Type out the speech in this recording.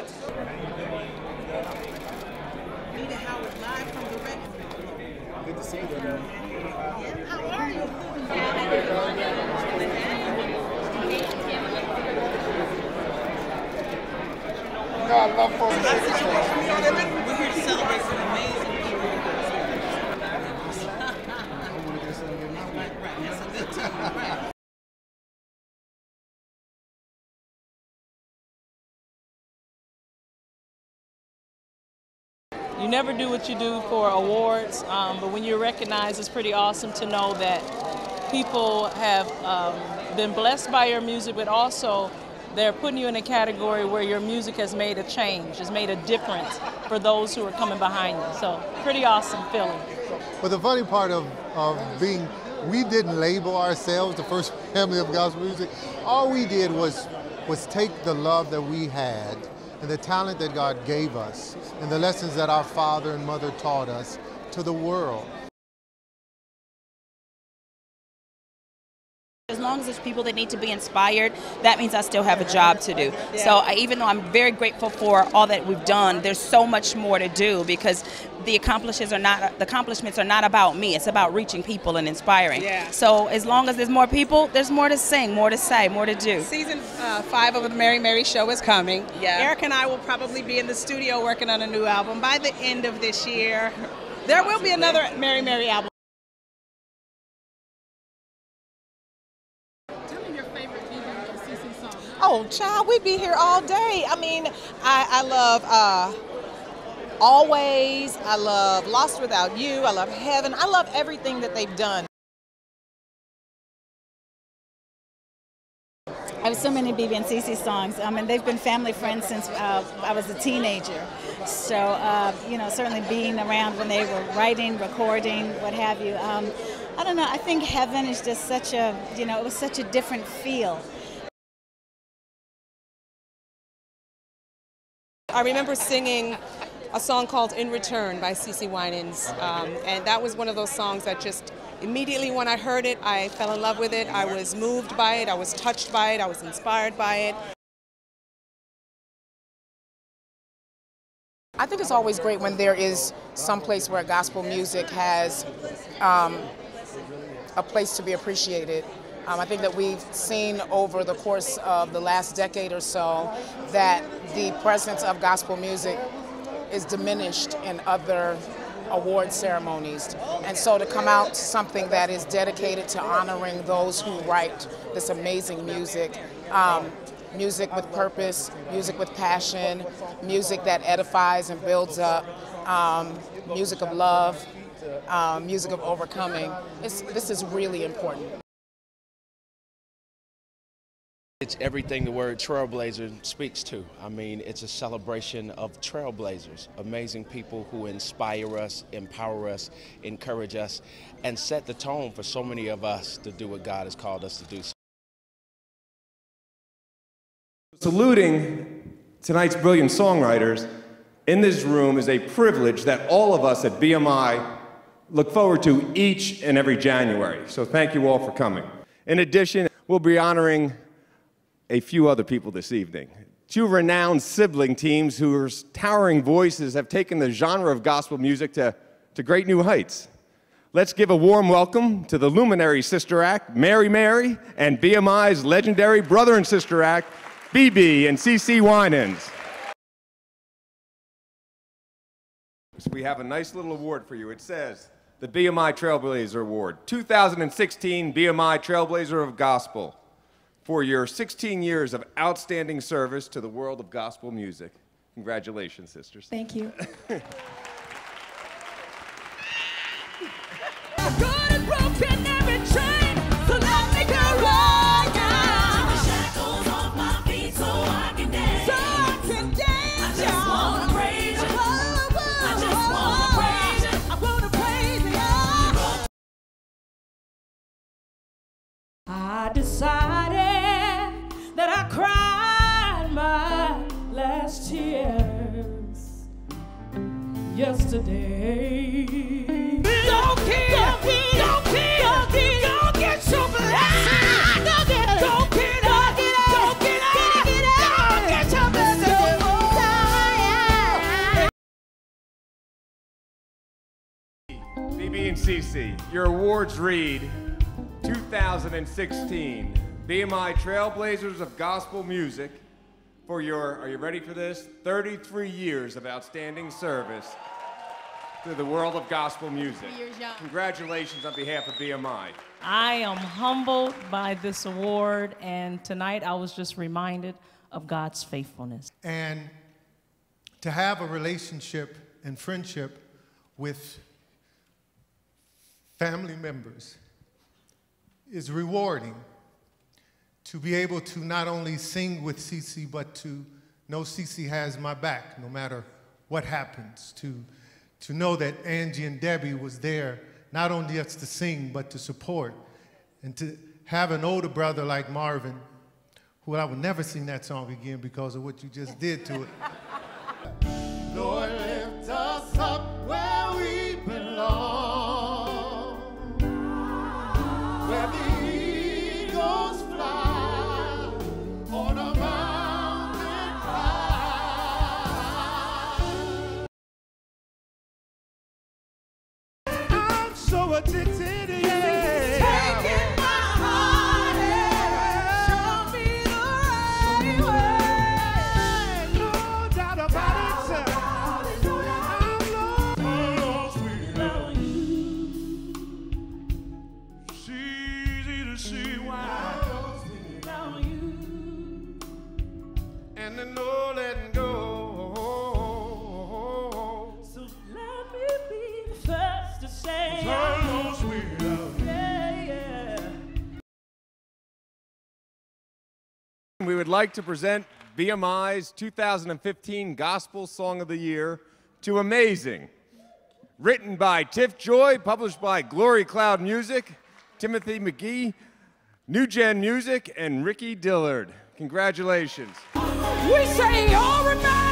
Nita Howard, live from the record. Good to see you. Yeah, how are you? No, I love folks. We're here to celebrate some amazing people. I want to get something in my life. Right, that's a good time. Right. You never do what you do for awards, but when you're recognized, it's pretty awesome to know that people have been blessed by your music, but also they're putting you in a category where your music has made a change, has made a difference for those who are coming behind you. So pretty awesome feeling. But the funny part of being, we didn't label ourselves the first family of gospel music. All we did was take the love that we had and the talent that God gave us, and the lessons that our father and mother taught us to the world. As long as there's people that need to be inspired, that means I still have a job to do. So even though I'm very grateful for all that we've done, there's so much more to do because the accomplishments are not about me. It's about reaching people and inspiring. Yeah. So as long as there's more people, there's more to sing, more to say, more to do. Season 5 of the Mary Mary show is coming. Yeah. Eric and I will probably be in the studio working on a new album by the end of this year. There will be another Mary Mary album. Oh, child, we'd be here all day. I mean, I love Always, I love Lost Without You, I love Heaven, I love everything that they've done. I have so many B.B. and C.C. songs, and they've been family friends since I was a teenager. So, you know, certainly being around when they were writing, recording, what have you. I don't know, I think Heaven is just such a, you know, it was such a different feel. I remember singing a song called In Return by CeCe Winans, and that was one of those songs that just immediately when I heard it, I fell in love with it, I was moved by it, I was touched by it, I was inspired by it. I think it's always great when there is some place where gospel music has a place to be appreciated. I think that we've seen over the course of the last decade or so that the presence of gospel music is diminished in other award ceremonies. And so to come out to something that is dedicated to honoring those who write this amazing music, music with purpose, music with passion, music that edifies and builds up, music of love, music of overcoming, this is really important. It's everything the word trailblazer speaks to. I mean, it's a celebration of trailblazers, amazing people who inspire us, empower us, encourage us, and set the tone for so many of us to do what God has called us to do. Saluting tonight's brilliant songwriters in this room is a privilege that all of us at BMI look forward to each and every January. So thank you all for coming. In addition, we'll be honoring a few other people this evening. Two renowned sibling teams whose towering voices have taken the genre of gospel music to great new heights. Let's give a warm welcome to the luminary sister act, Mary Mary, and BMI's legendary brother and sister act, B.B. and C.C. Winans. We have a nice little award for you. It says, the BMI Trailblazer Award, 2016 BMI Trailblazer of Gospel. For your 16 years of outstanding service to the world of gospel music. Congratulations, sisters. Thank you. I decided that I cried my last tears yesterday. Don't care, don't care, don't care, don't care, don't get your blessing. Don't get it, don't get it, don't get it, don't get your blessing. B.B. and C.C. Your awards read 2016 BMI Trailblazers of Gospel Music for your, are you ready for this? 33 years of outstanding service to the world of gospel music. Congratulations on behalf of BMI. I am humbled by this award, and tonight I was just reminded of God's faithfulness. And to have a relationship and friendship with family members is rewarding. To be able to not only sing with CeCe, but to know CeCe has my back no matter what happens. To know that Angie and Debbie was there, not only just to sing, but to support. And to have an older brother like Marvin, who I would never sing that song again because of what you just did to it. Lord, lift us up where we belong, where the eagles fly on a mountain high. I'm so addicted to you. We would like to present BMI's 2015 Gospel Song of the Year to Amazing, written by Tiff Joy, published by Glory Cloud Music, Timothy McGee, New Gen Music, and Ricky Dillard. Congratulations. We say, all right.